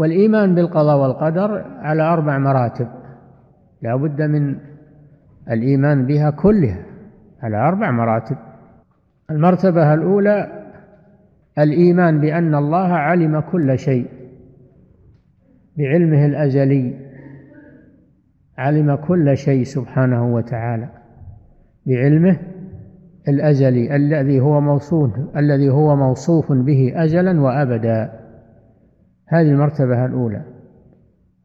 والإيمان بالقضاء والقدر على 4 مراتب، لا بد من الإيمان بها كلها على 4 مراتب. المرتبة الأولى الإيمان بأن الله علم كل شيء بعلمه الأزلي، علم كل شيء سبحانه وتعالى بعلمه الأزلي الذي هو موصوف به أزلا وأبدا. هذه المرتبة الأولى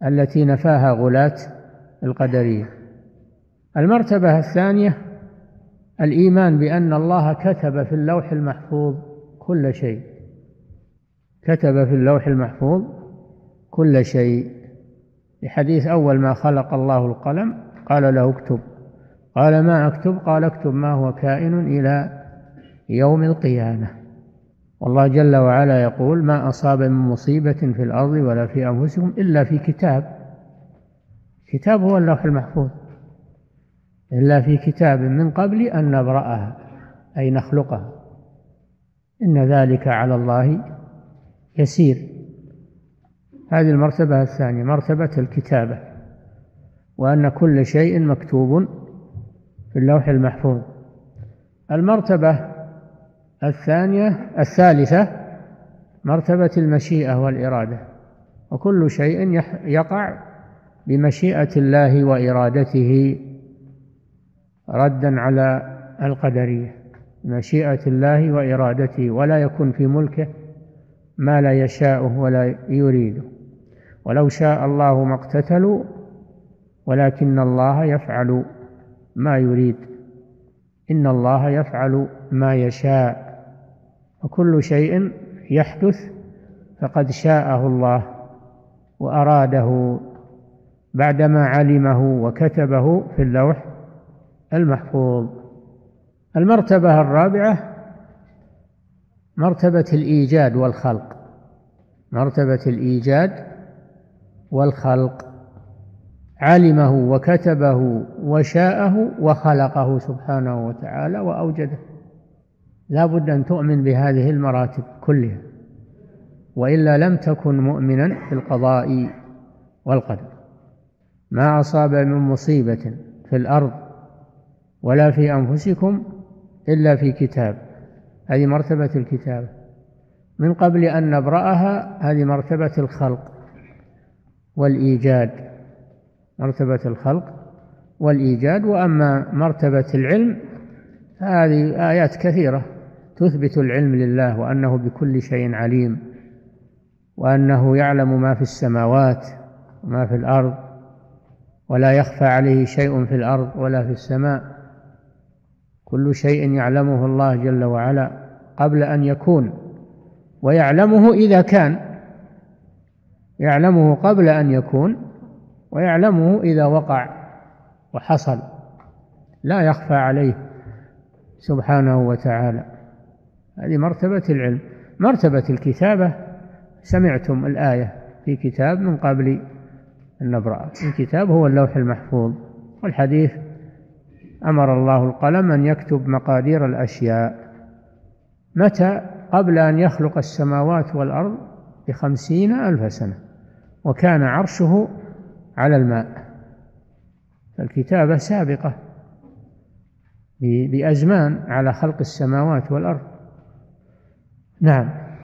التي نفاها غلاة القدرية. المرتبة الثانية الإيمان بأن الله كتب في اللوح المحفوظ كل شيء، كتب في اللوح المحفوظ كل شيء، لحديث أول ما خلق الله القلم قال له اكتب، قال ما أكتب؟ قال اكتب ما هو كائن إلى يوم القيامة. والله جل وعلا يقول ما أصاب من مصيبة في الأرض ولا في أنفسهم إلا في كتاب، كتاب هو اللوح المحفوظ، إلا في كتاب من قبل أن نبرأها أي نخلقها إن ذلك على الله يسير. هذه المرتبة الثانية مرتبة الكتابة، وأن كل شيء مكتوب في اللوح المحفوظ. المرتبة الثالثة مرتبة المشيئة والإرادة، وكل شيء يقع بمشيئة الله وإرادته ردا على القدرية، مشيئة الله وإرادته، ولا يكون في ملكه ما لا يشاءه ولا يريده. ولو شاء الله ما اقتتلوا ولكن الله يفعل ما يريد، إن الله يفعل ما يشاء. وكل شيء يحدث فقد شاءه الله وأراده بعدما علمه وكتبه في اللوح المحفوظ. المرتبة الرابعة مرتبة الإيجاد والخلق، مرتبة الإيجاد والخلق، علمه وكتبه وشاءه وخلقه سبحانه وتعالى وأوجده. لا بد أن تؤمن بهذه المراتب كلها، وإلا لم تكن مؤمنا في القضاء والقدر. ما أصاب من مصيبة في الأرض ولا في أنفسكم إلا في كتاب، هذه مرتبة الكتابة. من قبل أن نبرأها هذه مرتبة الخلق والإيجاد، مرتبة الخلق والإيجاد. وأما مرتبة العلم هذه آيات كثيرة تثبت العلم لله، وأنه بكل شيء عليم، وأنه يعلم ما في السماوات وما في الأرض، ولا يخفى عليه شيء في الأرض ولا في السماء، كل شيء يعلمه الله جل وعلا قبل أن يكون، ويعلمه إذا كان، يعلمه قبل أن يكون، ويعلمه إذا وقع وحصل، لا يخفى عليه سبحانه وتعالى. هذه مرتبة العلم. مرتبة الكتابة سمعتم الآية في كتاب من قبل أن نبرأ، الكتاب هو اللوح المحفوظ. والحديث أمر الله القلم أن يكتب مقادير الأشياء، متى؟ قبل أن يخلق السماوات والأرض ب50,000 سنة، وكان عرشه على الماء. فالكتابة سابقة بأزمان على خلق السماوات والأرض. نعم.